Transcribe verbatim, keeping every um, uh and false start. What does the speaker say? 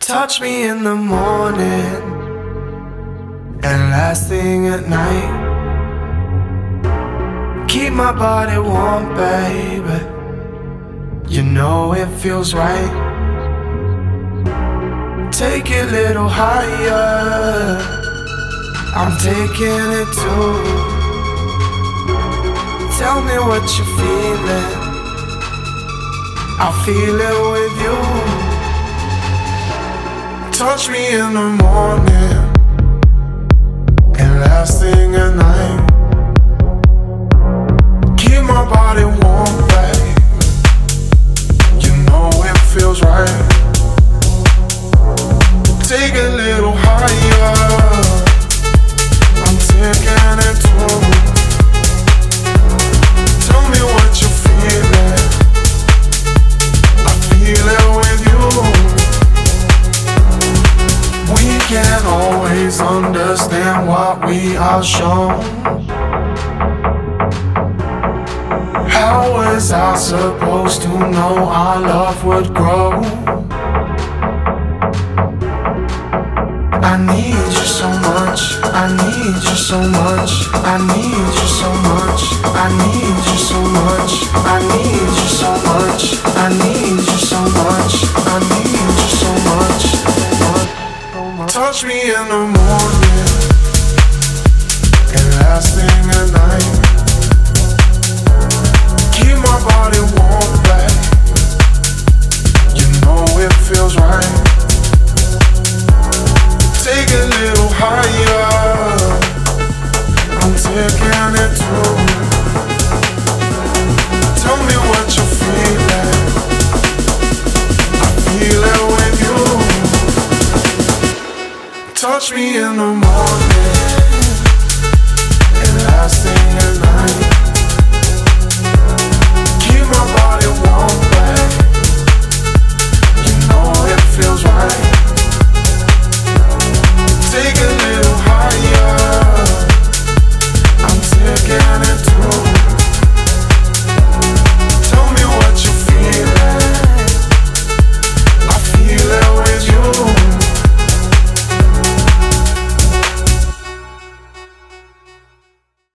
Touch me in the morning and last thing at night. Keep my body warm, baby, you know it feels right. Take it a little higher, I'm taking it too. Tell me what you're feeling, I feel it with you. Touch me in the morning and last thing at night. Keep my body warm, babe, you know it feels right. Take a little higher, I'm taking it too. Tell me what you're feeling, I feel it with you. We can't always understand what we are shown. How was I supposed to know our love would grow? I need you so much, I need you so much, I need you so much, I need you so much, I need you so much, I need you so much, I need you so much. Touch me in the morning and last thing at night. Keep my body warm, babe, you know it feels right. Take a little higher, I'm taking it too. Tell me what you're feeling, I feel it with you. Touch me in the morning.